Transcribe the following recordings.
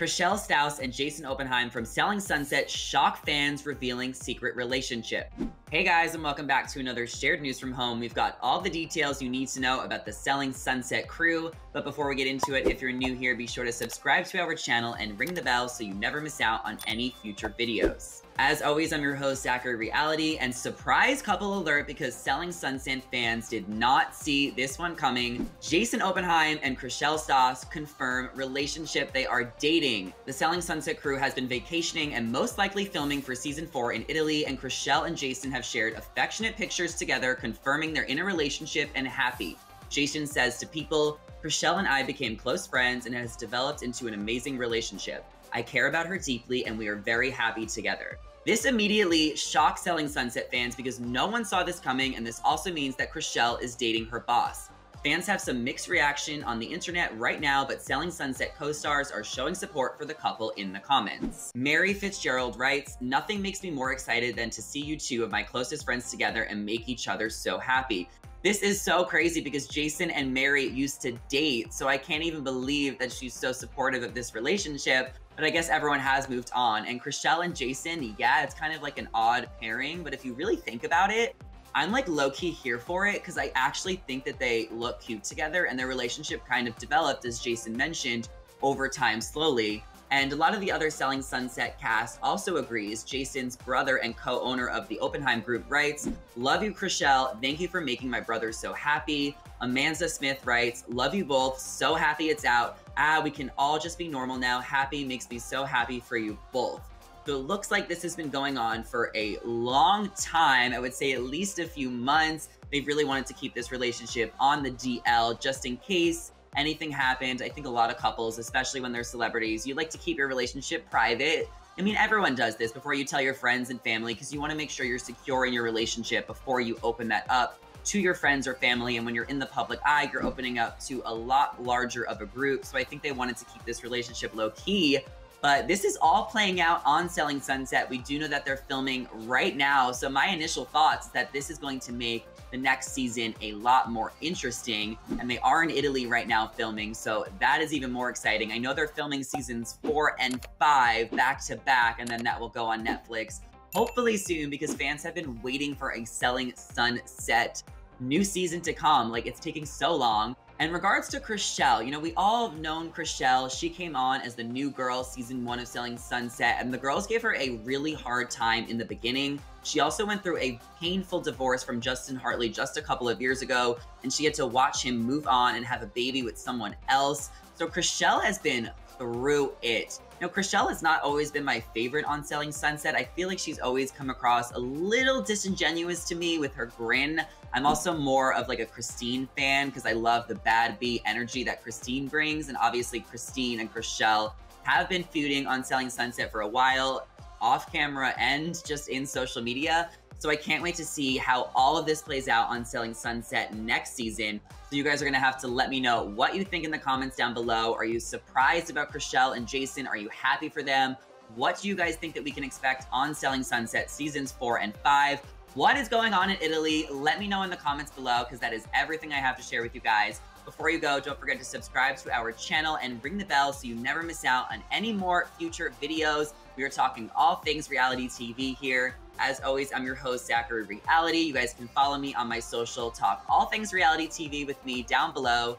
Chrishell Stause and Jason Oppenheim from Selling Sunset shock fans revealing secret relationship. Hey guys, and welcome back to another Shared News from Home. We've got all the details you need to know about the Selling Sunset crew, but before we get into it, if you're new here, be sure to subscribe to our channel and ring the bell so you never miss out on any future videos. As always, I'm your host, Zachary Reality, and surprise couple alert because Selling Sunset fans did not see this one coming. Jason Oppenheim and Chrishell Stause confirm relationship. They are dating. The Selling Sunset crew has been vacationing and most likely filming for season 4 in Italy, and Chrishell and Jason have shared affectionate pictures together, confirming they're in a relationship and happy. Jason says to People, "Chrishell and I became close friends and it has developed into an amazing relationship. I care about her deeply and we are very happy together." This immediately shocked Selling Sunset fans because no one saw this coming, and this also means that Chrishell is dating her boss. Fans have some mixed reaction on the internet right now, but Selling Sunset co-stars are showing support for the couple in the comments. Mary Fitzgerald writes, "Nothing makes me more excited than to see you two of my closest friends together and make each other so happy." This is so crazy because Jason and Mary used to date, so I can't even believe that she's so supportive of this relationship, but I guess everyone has moved on. And Chrishell and Jason, yeah, it's kind of like an odd pairing, but if you really think about it, I'm like low-key here for it because I actually think that they look cute together, and their relationship kind of developed, as Jason mentioned, over time slowly. And a lot of the other Selling Sunset cast also agrees. Jason's brother and co-owner of the Oppenheim Group writes, "Love you, Chrishell. Thank you for making my brother so happy." Amanza Smith writes, "Love you both. So happy it's out. We can all just be normal now. Happy makes me so happy for you both." So it looks like this has been going on for a long time. I would say at least a few months. They've really wanted to keep this relationship on the DL just in case anything happened. I think a lot of couples, especially when they're celebrities, you like to keep your relationship private. I mean, everyone does this before you tell your friends and family because you want to make sure you're secure in your relationship before you open that up to your friends or family. And when you're in the public eye, you're opening up to a lot larger of a group. So I think they wanted to keep this relationship low-key. But this is all playing out on Selling Sunset. We do know that they're filming right now. So my initial thoughts is that this is going to make the next season a lot more interesting. And they are in Italy right now filming, so that is even more exciting. I know they're filming seasons 4 and 5 back to back, and then that will go on Netflix hopefully soon because fans have been waiting for a Selling Sunset new season to come. Like, it's taking so long. In regards to Chrishell, you know, we all have known Chrishell. She came on as the new girl season 1 of Selling Sunset, and the girls gave her a really hard time in the beginning. She also went through a painful divorce from Justin Hartley just a couple of years ago, and she had to watch him move on and have a baby with someone else. So Chrishell has been through it. Now, Chrishell has not always been my favorite on Selling Sunset. I feel like she's always come across a little disingenuous to me with her grin. I'm also more of like a Christine fan because I love the bad B energy that Christine brings. And obviously Christine and Chrishell have been feuding on Selling Sunset for a while, off camera and just in social media. So I can't wait to see how all of this plays out on Selling Sunset next season. So you guys are gonna have to let me know what you think in the comments down below. Are you surprised about Chrishell and Jason? Are you happy for them? What do you guys think that we can expect on Selling Sunset seasons 4 and 5? What is going on in Italy? Let me know in the comments below because that is everything I have to share with you guys. Before you go, don't forget to subscribe to our channel and ring the bell so you never miss out on any more future videos. We are talking all things reality TV here. As always, I'm your host, Zachary Reality. You guys can follow me on my social, talk all things reality TV with me down below.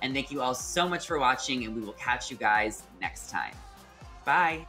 And thank you all so much for watching, and we will catch you guys next time. Bye.